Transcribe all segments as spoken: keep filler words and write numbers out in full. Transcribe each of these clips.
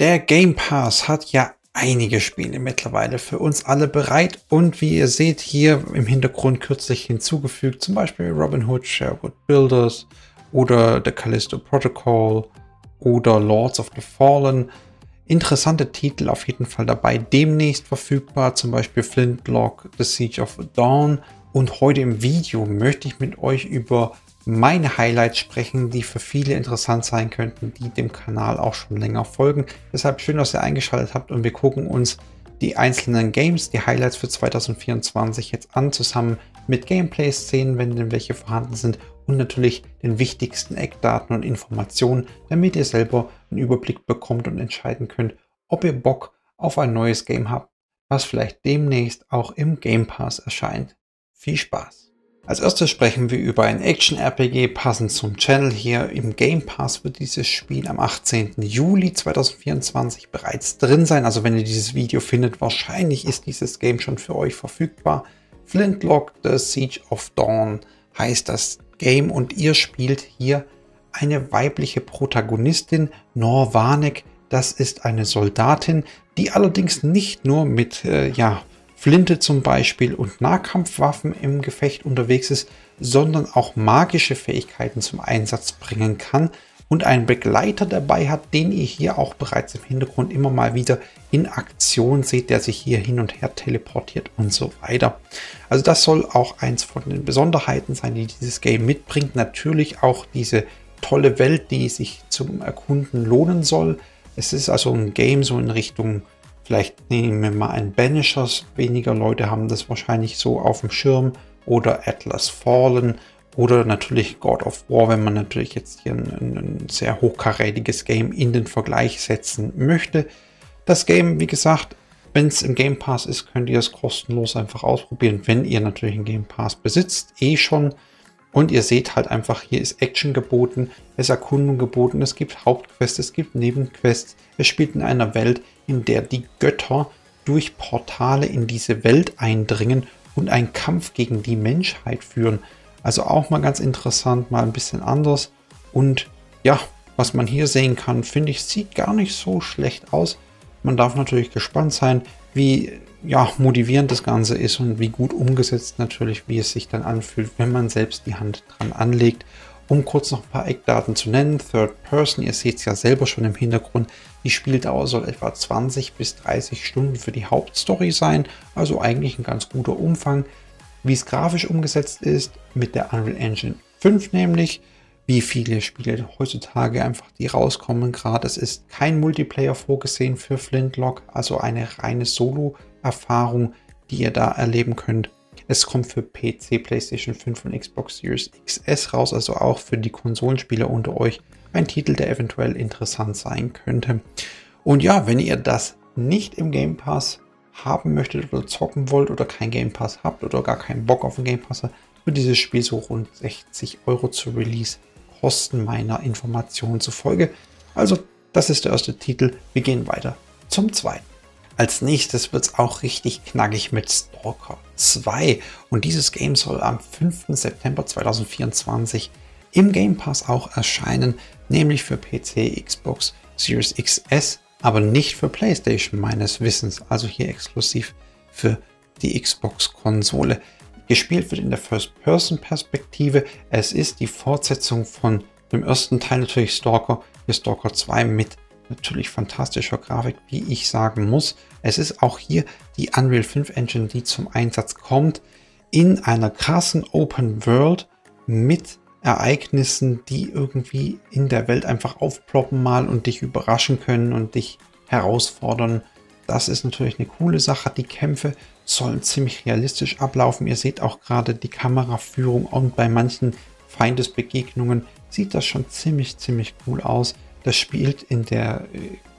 Der Game Pass hat ja einige Spiele mittlerweile für uns alle bereit und wie ihr seht hier im Hintergrund kürzlich hinzugefügt, zum Beispiel Robin Hood, Sherwood Builders oder The Callisto Protocol oder Lords of the Fallen. Interessante Titel auf jeden Fall dabei, demnächst verfügbar, zum Beispiel Flintlock, The Siege of Dawn. Und heute im Video möchte ich mit euch über meine Highlights sprechen, die für viele interessant sein könnten, die dem Kanal auch schon länger folgen. Deshalb schön, dass ihr eingeschaltet habt und wir gucken uns die einzelnen Games, die Highlights für zweitausendvierundzwanzig jetzt an, zusammen mit Gameplay-Szenen, wenn denn welche vorhanden sind und natürlich den wichtigsten Eckdaten und Informationen, damit ihr selber einen Überblick bekommt und entscheiden könnt, ob ihr Bock auf ein neues Game habt, was vielleicht demnächst auch im Game Pass erscheint. Viel Spaß! Als erstes sprechen wir über ein Action-R P G, passend zum Channel hier. Im Game Pass wird dieses Spiel am achtzehnten Juli zweitausendvierundzwanzig bereits drin sein. Also wenn ihr dieses Video findet, wahrscheinlich ist dieses Game schon für euch verfügbar. Flintlock: The Siege of Dawn heißt das Game und ihr spielt hier eine weibliche Protagonistin, Nor Warnek. Das ist eine Soldatin, die allerdings nicht nur mit, äh, ja... Flinte zum Beispiel und Nahkampfwaffen im Gefecht unterwegs ist, sondern auch magische Fähigkeiten zum Einsatz bringen kann und einen Begleiter dabei hat, den ihr hier auch bereits im Hintergrund immer mal wieder in Aktion seht, der sich hier hin und her teleportiert und so weiter. Also das soll auch eins von den Besonderheiten sein, die dieses Game mitbringt. Natürlich auch diese tolle Welt, die sich zum Erkunden lohnen soll. Es ist also ein Game so in Richtung, vielleicht nehmen wir mal ein Banishers, weniger Leute haben das wahrscheinlich so auf dem Schirm, oder Atlas Fallen oder natürlich God of War, wenn man natürlich jetzt hier ein, ein sehr hochkarätiges Game in den Vergleich setzen möchte. Das Game, wie gesagt, wenn es im Game Pass ist, könnt ihr es kostenlos einfach ausprobieren, wenn ihr natürlich einen Game Pass besitzt, eh schon. Und ihr seht halt einfach, hier ist Action geboten, es ist Erkundung geboten, es gibt Hauptquests, es gibt Nebenquests. Es spielt in einer Welt, in der die Götter durch Portale in diese Welt eindringen und einen Kampf gegen die Menschheit führen. Also auch mal ganz interessant, mal ein bisschen anders. Und ja, was man hier sehen kann, finde ich, sieht gar nicht so schlecht aus. Man darf natürlich gespannt sein, wie ja, motivierend das Ganze ist und wie gut umgesetzt natürlich, wie es sich dann anfühlt, wenn man selbst die Hand dran anlegt. Um kurz noch ein paar Eckdaten zu nennen, Third Person, ihr seht es ja selber schon im Hintergrund, die Spieldauer soll etwa zwanzig bis dreißig Stunden für die Hauptstory sein, also eigentlich ein ganz guter Umfang. Wie es grafisch umgesetzt ist, mit der Unreal Engine fünf nämlich, wie viele Spiele heutzutage einfach die rauskommen gerade. Es ist kein Multiplayer vorgesehen für Flintlock, also eine reine Solo-Erfahrung, die ihr da erleben könnt. Es kommt für P C, PlayStation fünf und Xbox Series X S raus, also auch für die Konsolenspieler unter euch ein Titel, der eventuell interessant sein könnte. Und ja, wenn ihr das nicht im Game Pass haben möchtet oder zocken wollt oder keinen Game Pass habt oder gar keinen Bock auf den Game Pass, wird dieses Spiel so rund sechzig Euro zu Release kosten, meiner Informationen zufolge. Also das ist der erste Titel, wir gehen weiter zum zweiten. Als nächstes wird es auch richtig knackig mit Stalker zwei und dieses Game soll am fünften September zweitausendvierundzwanzig im Game Pass auch erscheinen, nämlich für P C, Xbox Series X S, aber nicht für PlayStation meines Wissens, also hier exklusiv für die Xbox-Konsole. Gespielt wird in der First-Person-Perspektive, es ist die Fortsetzung von dem ersten Teil natürlich Stalker, hier Stalker zwei mit natürlich fantastischer Grafik, wie ich sagen muss. Es ist auch hier die Unreal fünf Engine, die zum Einsatz kommt, in einer krassen Open World mit Ereignissen, die irgendwie in der Welt einfach aufploppen mal und dich überraschen können und dich herausfordern. Das ist natürlich eine coole Sache. Die Kämpfe sollen ziemlich realistisch ablaufen. Ihr seht auch gerade die Kameraführung und bei manchen Feindesbegegnungen sieht das schon ziemlich, ziemlich cool aus. Das spielt in der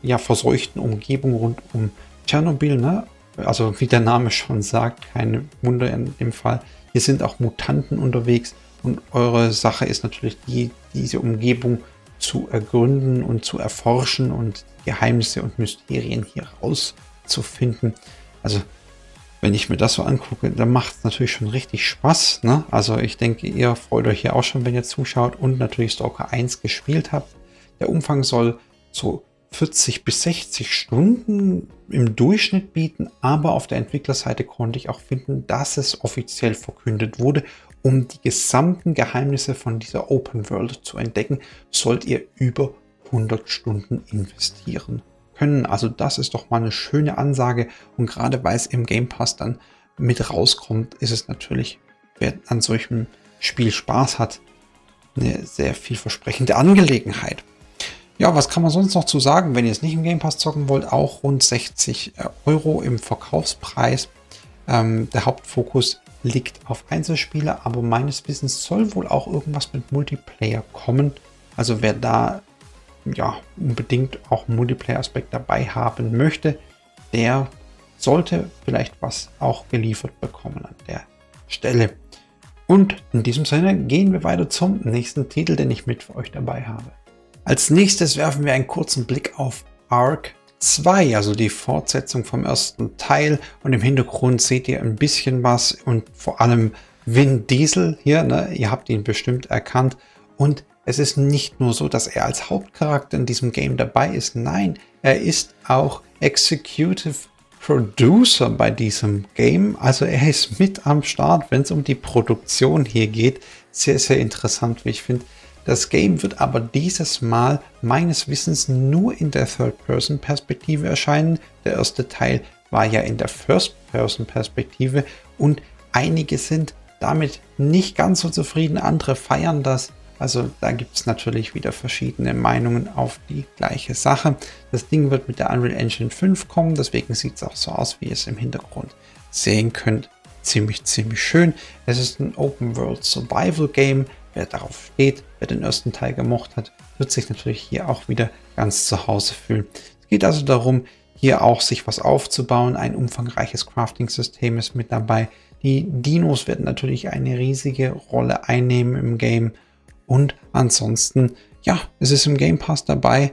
ja, verseuchten Umgebung rund um Tschernobyl, ne? Also wie der Name schon sagt, kein Wunder in dem Fall. Hier sind auch Mutanten unterwegs und eure Sache ist natürlich, die, diese Umgebung zu ergründen und zu erforschen und Geheimnisse und Mysterien hier rauszufinden. Also wenn ich mir das so angucke, dann macht es natürlich schon richtig Spaß, ne? Also ich denke, ihr freut euch hier auch schon, wenn ihr zuschaut und natürlich Stalker eins gespielt habt. Der Umfang soll so vierzig bis sechzig Stunden im Durchschnitt bieten, aber auf der Entwicklerseite konnte ich auch finden, dass es offiziell verkündet wurde, um die gesamten Geheimnisse von dieser Open World zu entdecken, sollt ihr über hundert Stunden investieren können. Also das ist doch mal eine schöne Ansage, und gerade weil es im Game Pass dann mit rauskommt, ist es natürlich, wer an solchem Spiel Spaß hat, eine sehr vielversprechende Angelegenheit. Ja, was kann man sonst noch zu sagen, wenn ihr es nicht im Game Pass zocken wollt? Auch rund sechzig Euro im Verkaufspreis. Ähm, der Hauptfokus liegt auf Einzelspieler, aber meines Wissens soll wohl auch irgendwas mit Multiplayer kommen. Also wer da ja unbedingt auch einen Multiplayer-Aspekt dabei haben möchte, der sollte vielleicht was auch geliefert bekommen an der Stelle. Und in diesem Sinne gehen wir weiter zum nächsten Titel, den ich mit für euch dabei habe. Als nächstes werfen wir einen kurzen Blick auf Ark zwei, also die Fortsetzung vom ersten Teil, und im Hintergrund seht ihr ein bisschen was und vor allem Vin Diesel hier, ne? Ihr habt ihn bestimmt erkannt, und es ist nicht nur so, dass er als Hauptcharakter in diesem Game dabei ist, nein, er ist auch Executive Producer bei diesem Game, also er ist mit am Start, wenn es um die Produktion hier geht. Sehr, sehr interessant, wie ich finde. Das Game wird aber dieses Mal meines Wissens nur in der Third-Person-Perspektive erscheinen. Der erste Teil war ja in der First-Person-Perspektive, und einige sind damit nicht ganz so zufrieden, andere feiern das. Also da gibt es natürlich wieder verschiedene Meinungen auf die gleiche Sache. Das Ding wird mit der Unreal Engine fünf kommen, deswegen sieht es auch so aus, wie ihr es im Hintergrund sehen könnt. Ziemlich, ziemlich schön. Es ist ein Open-World-Survival-Game. Wer darauf steht, wer den ersten Teil gemocht hat, wird sich natürlich hier auch wieder ganz zu Hause fühlen. Es geht also darum, hier auch sich was aufzubauen. Ein umfangreiches Crafting-System ist mit dabei. Die Dinos werden natürlich eine riesige Rolle einnehmen im Game. Und ansonsten, ja, es ist im Game Pass dabei.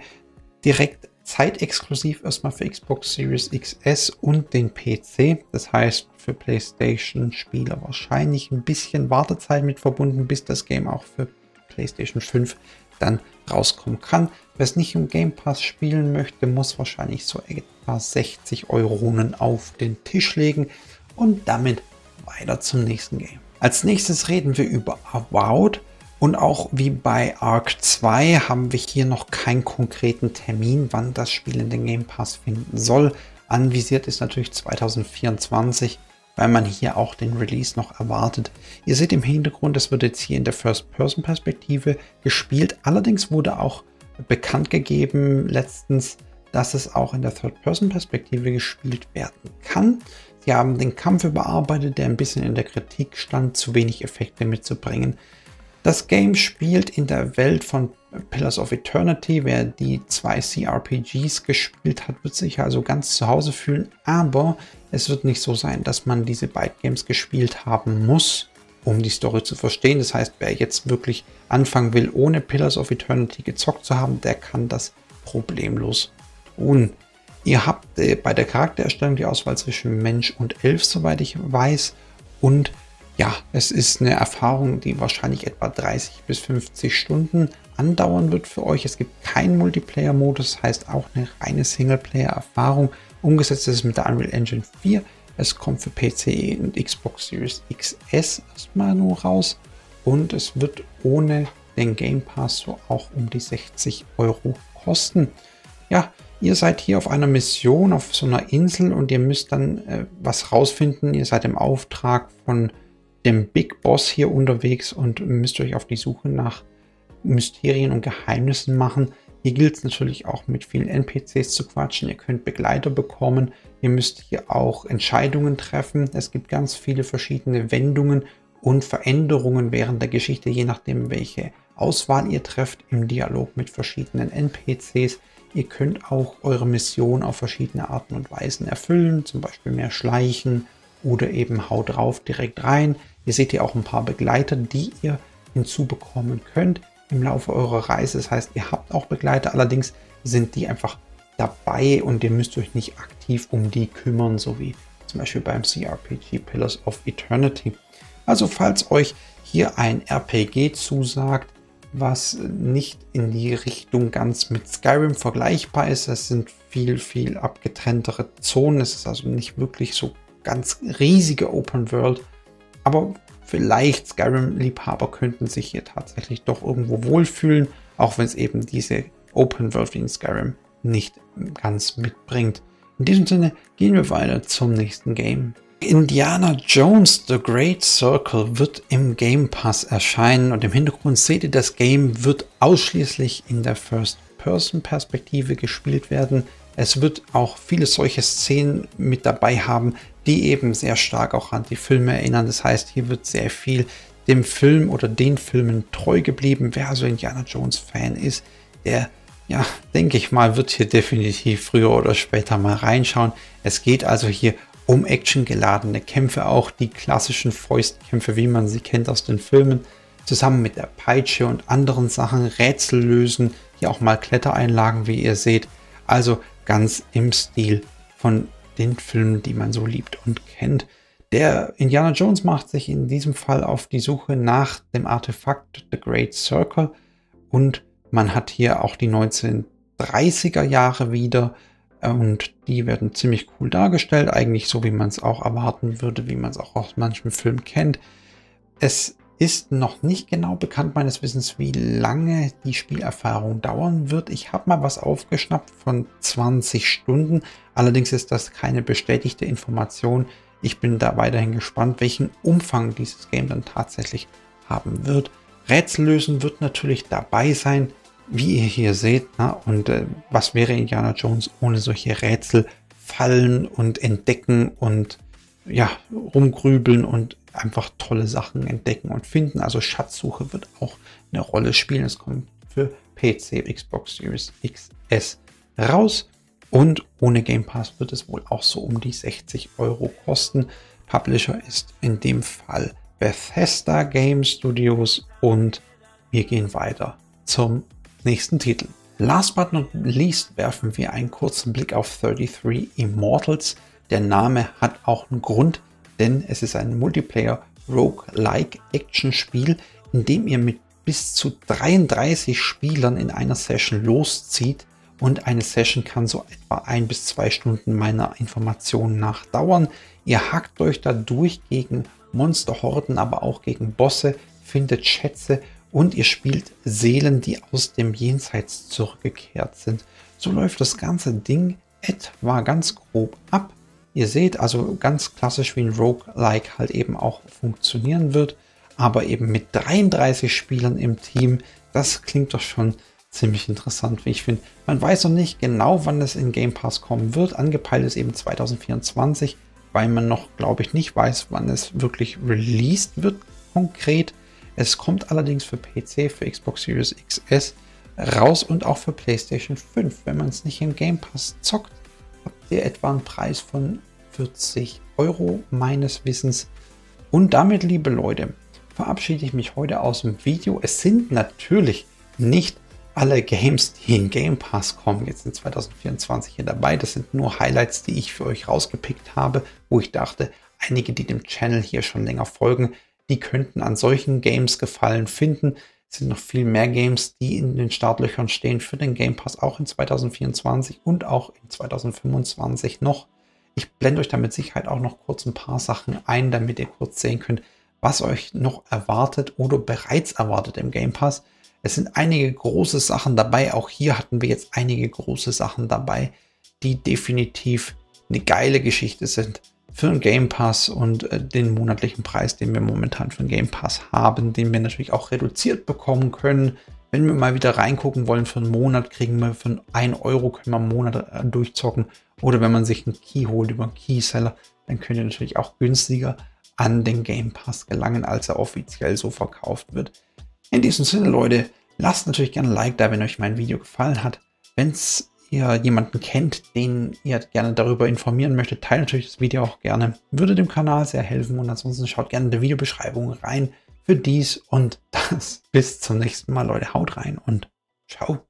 Direkt zeitexklusiv erstmal für Xbox Series X S und den P C. Das heißt, für PlayStation-Spieler wahrscheinlich ein bisschen Wartezeit mit verbunden, bis das Game auch für PlayStation fünf dann rauskommen kann. Wer es nicht im Game Pass spielen möchte, muss wahrscheinlich so etwa sechzig Euronen auf den Tisch legen. Und damit weiter zum nächsten Game. Als nächstes reden wir über Avowed. Und auch wie bei Ark zwei haben wir hier noch keinen konkreten Termin, wann das Spiel in den Game Pass finden soll. Anvisiert ist natürlich zweitausendvierundzwanzig, weil man hier auch den Release noch erwartet. Ihr seht im Hintergrund, es wird jetzt hier in der First-Person-Perspektive gespielt. Allerdings wurde auch bekannt gegeben letztens, dass es auch in der Third-Person-Perspektive gespielt werden kann. Sie haben den Kampf überarbeitet, der ein bisschen in der Kritik stand, zu wenig Effekte mitzubringen. Das Game spielt in der Welt von Pillars of Eternity. Wer die zwei C R P Gs gespielt hat, wird sich also ganz zu Hause fühlen. Aber es wird nicht so sein, dass man diese beiden Games gespielt haben muss, um die Story zu verstehen. Das heißt, wer jetzt wirklich anfangen will, ohne Pillars of Eternity gezockt zu haben, der kann das problemlos tun. Ihr habt bei der Charaktererstellung die Auswahl zwischen Mensch und Elf, soweit ich weiß. Und ja, es ist eine Erfahrung, die wahrscheinlich etwa dreißig bis fünfzig Stunden andauern wird für euch. Es gibt keinen Multiplayer-Modus, das heißt auch eine reine Singleplayer-Erfahrung. Umgesetzt ist es mit der Unreal Engine vier. Es kommt für P C und Xbox Series X S erstmal nur raus. Und es wird ohne den Game Pass so auch um die sechzig Euro kosten. Ja, ihr seid hier auf einer Mission auf so einer Insel, und ihr müsst dann äh, was rausfinden. Ihr seid im Auftrag von dem Big Boss hier unterwegs und müsst euch auf die Suche nach Mysterien und Geheimnissen machen. Hier gilt es natürlich auch, mit vielen N P Cs zu quatschen. Ihr könnt Begleiter bekommen. Ihr müsst hier auch Entscheidungen treffen. Es gibt ganz viele verschiedene Wendungen und Veränderungen während der Geschichte, je nachdem, welche Auswahl ihr trefft im Dialog mit verschiedenen N P Cs. Ihr könnt auch eure Mission auf verschiedene Arten und Weisen erfüllen, zum Beispiel mehr schleichen oder eben haut drauf direkt rein. Ihr seht hier auch ein paar Begleiter, die ihr hinzubekommen könnt im Laufe eurer Reise. Das heißt, ihr habt auch Begleiter, allerdings sind die einfach dabei und ihr müsst euch nicht aktiv um die kümmern, so wie zum Beispiel beim C R P G Pillars of Eternity. Also falls euch hier ein R P G zusagt was nicht in die Richtung ganz mit Skyrim vergleichbar ist. Es sind viel, viel abgetrenntere Zonen. Es ist also nicht wirklich so ganz riesige Open World. Aber vielleicht Skyrim-Liebhaber könnten sich hier tatsächlich doch irgendwo wohlfühlen, auch wenn es eben diese Open World wie in Skyrim nicht ganz mitbringt. In diesem Sinne gehen wir weiter zum nächsten Game. Indiana Jones, The Great Circle wird im Game Pass erscheinen und im Hintergrund seht ihr, das Game wird ausschließlich in der First-Person-Perspektive gespielt werden. Es wird auch viele solche Szenen mit dabei haben, die eben sehr stark auch an die Filme erinnern. Das heißt, hier wird sehr viel dem Film oder den Filmen treu geblieben. Wer also Indiana Jones Fan ist, der, ja, denke ich mal, wird hier definitiv früher oder später mal reinschauen. Es geht also hier um actiongeladene Kämpfe, auch die klassischen Fäustkämpfe, wie man sie kennt aus den Filmen, zusammen mit der Peitsche und anderen Sachen, Rätsel lösen, hier auch mal Klettereinlagen, wie ihr seht. Also ganz im Stil von den Filmen, die man so liebt und kennt. Der Indiana Jones macht sich in diesem Fall auf die Suche nach dem Artefakt The Great Circle und man hat hier auch die neunzehnhundertdreißiger Jahre wieder. Und die werden ziemlich cool dargestellt, eigentlich so, wie man es auch erwarten würde, wie man es auch aus manchem Film kennt. Es ist noch nicht genau bekannt, meines Wissens, wie lange die Spielerfahrung dauern wird. Ich habe mal was aufgeschnappt von zwanzig Stunden, allerdings ist das keine bestätigte Information. Ich bin da weiterhin gespannt, welchen Umfang dieses Game dann tatsächlich haben wird. Rätsel lösen wird natürlich dabei sein, wie ihr hier seht, na, und äh, was wäre Indiana Jones ohne solche Rätsel, Fallen und Entdecken und ja, rumgrübeln und einfach tolle Sachen entdecken und finden. Also Schatzsuche wird auch eine Rolle spielen. Es kommt für P C, Xbox Series X S raus und ohne Game Pass wird es wohl auch so um die sechzig Euro kosten. Publisher ist in dem Fall Bethesda Game Studios und wir gehen weiter zum nächsten Titel. Last but not least werfen wir einen kurzen Blick auf dreiunddreißig Immortals. Der Name hat auch einen Grund, denn es ist ein Multiplayer-Roguelike-Action-Spiel, in dem ihr mit bis zu dreiunddreißig Spielern in einer Session loszieht und eine Session kann so etwa ein bis zwei Stunden meiner Informationen nach dauern. Ihr hackt euch dadurch gegen Monsterhorden, aber auch gegen Bosse, findet Schätze und ihr spielt Seelen, die aus dem Jenseits zurückgekehrt sind. So läuft das ganze Ding etwa ganz grob ab. Ihr seht also ganz klassisch, wie ein Roguelike halt eben auch funktionieren wird, aber eben mit dreiunddreißig Spielern im Team. Das klingt doch schon ziemlich interessant, wie ich finde. Man weiß noch nicht genau, wann es in Game Pass kommen wird. Angepeilt ist eben zwanzig vierundzwanzig, weil man noch, glaube ich, nicht weiß, wann es wirklich released wird konkret. Es kommt allerdings für P C, für Xbox Series X S raus und auch für PlayStation fünf. Wenn man es nicht im Game Pass zockt, habt ihr etwa einen Preis von vierzig Euro meines Wissens. Und damit, liebe Leute, verabschiede ich mich heute aus dem Video. Es sind natürlich nicht alle Games, die in Game Pass kommen, jetzt in zwanzig vierundzwanzig hier dabei. Das sind nur Highlights, die ich für euch rausgepickt habe, wo ich dachte, einige, die dem Channel hier schon länger folgen, die könnten an solchen Games Gefallen finden. Es sind noch viel mehr Games, die in den Startlöchern stehen für den Game Pass, auch in zwanzig vierundzwanzig und auch in zwanzig fünfundzwanzig noch. Ich blende euch da mit Sicherheit auch noch kurz ein paar Sachen ein, damit ihr kurz sehen könnt, was euch noch erwartet oder bereits erwartet im Game Pass. Es sind einige große Sachen dabei. Auch hier hatten wir jetzt einige große Sachen dabei, die definitiv eine geile Geschichte sind für einen Game Pass und äh, den monatlichen Preis, den wir momentan für einen Game Pass haben, den wir natürlich auch reduziert bekommen können. Wenn wir mal wieder reingucken wollen, für einen Monat kriegen wir für einen Euro, können wir einen Monat äh, durchzocken. Oder wenn man sich einen Key holt über einen Keyseller, dann könnt ihr natürlich auch günstiger an den Game Pass gelangen, als er offiziell so verkauft wird. In diesem Sinne, Leute, lasst natürlich gerne ein Like da, wenn euch mein Video gefallen hat. Wenn es ihr jemanden kennt, den ihr gerne darüber informieren möchtet, teilt natürlich das Video auch gerne. Würde dem Kanal sehr helfen und ansonsten schaut gerne in die Videobeschreibung rein für dies und das. Bis zum nächsten Mal, Leute. Haut rein und ciao.